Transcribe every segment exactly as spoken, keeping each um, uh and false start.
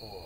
Generous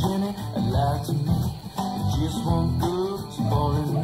Jenny, lied to me. It just won't go to ballin'.